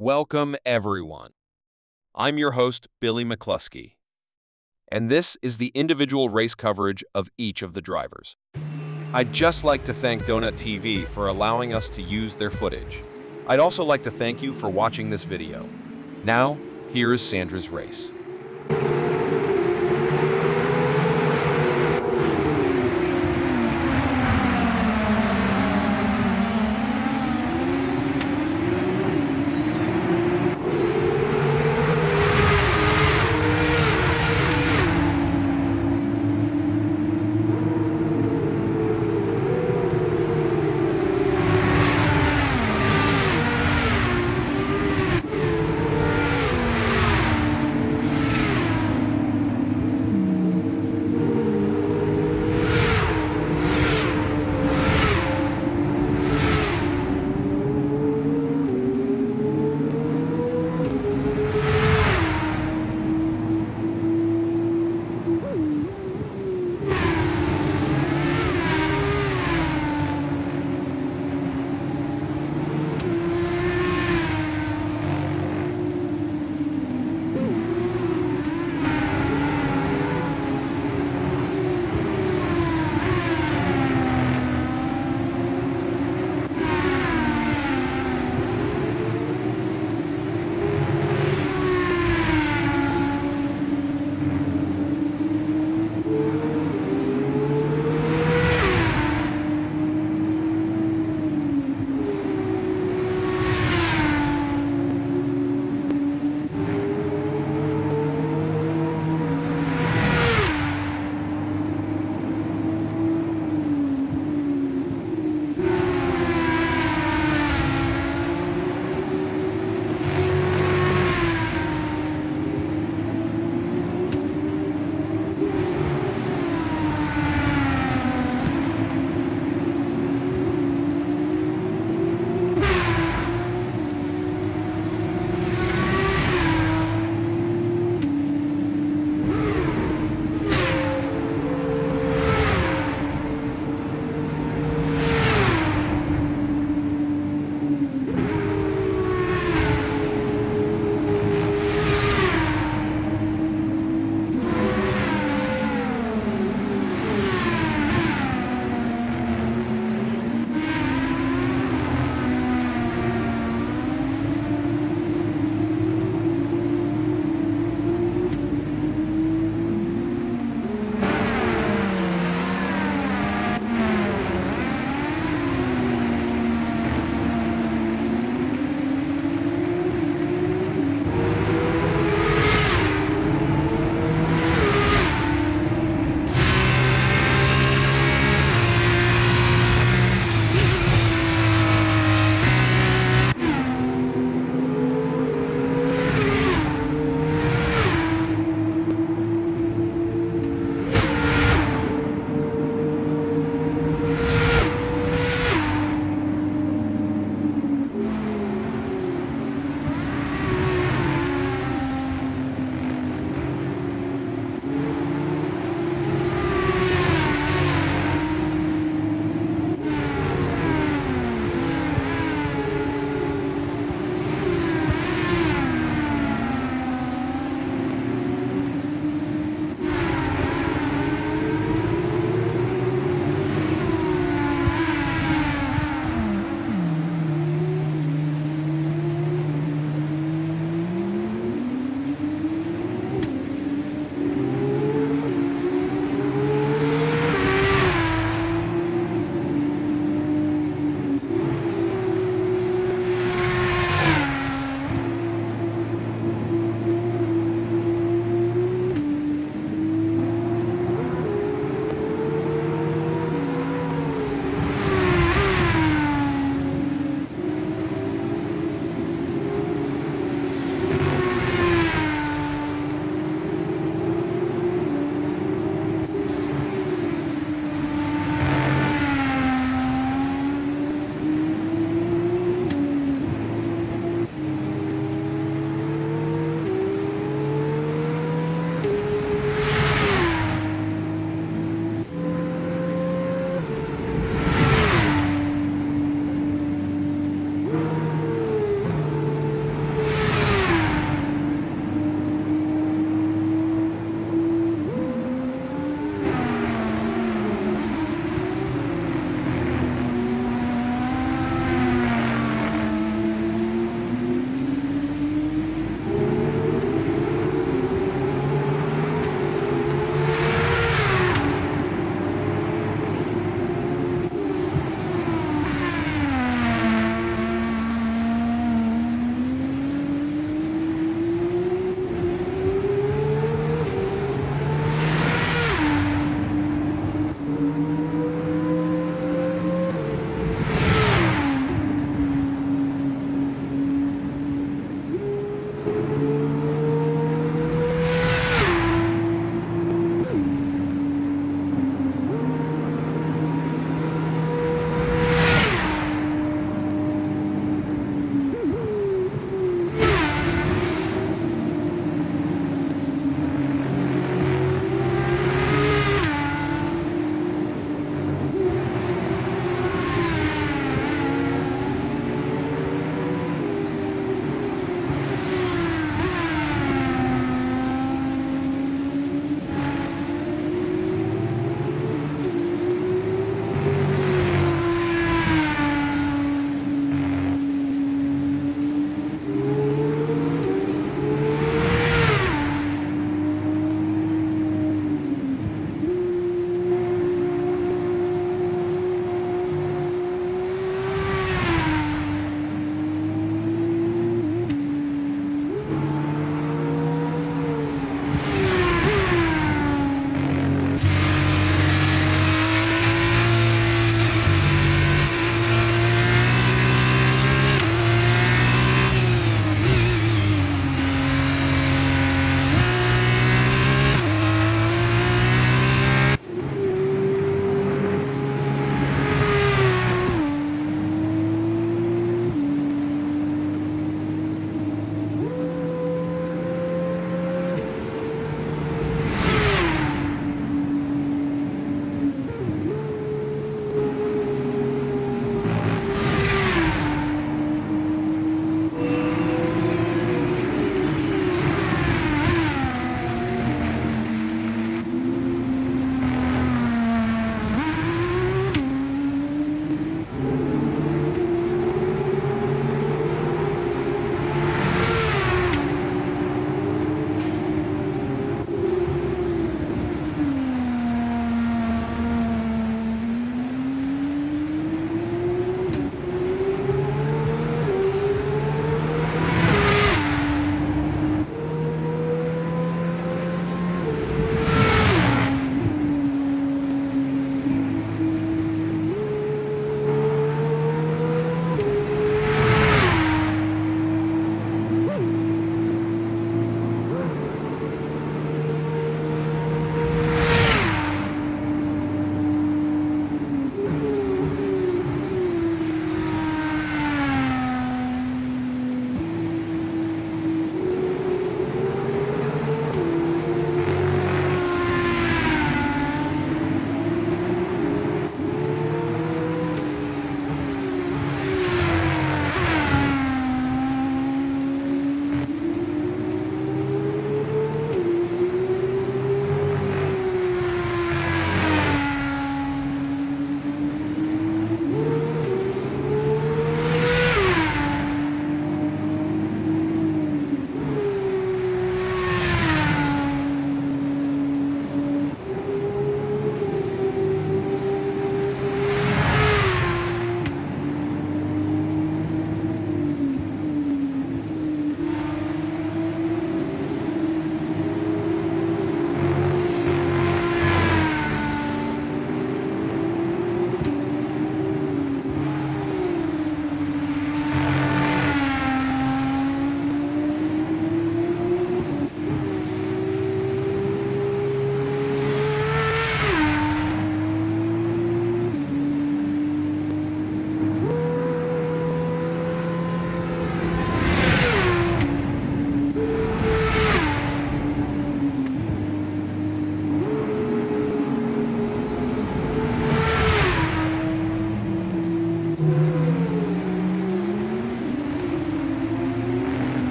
Welcome, everyone. I'm your host, Billy McCluskey, and this is the individual race coverage of each of the drivers. I'd just like to thank Donut TV for allowing us to use their footage. I'd also like to thank you for watching this video. Now, here is Sandra's race.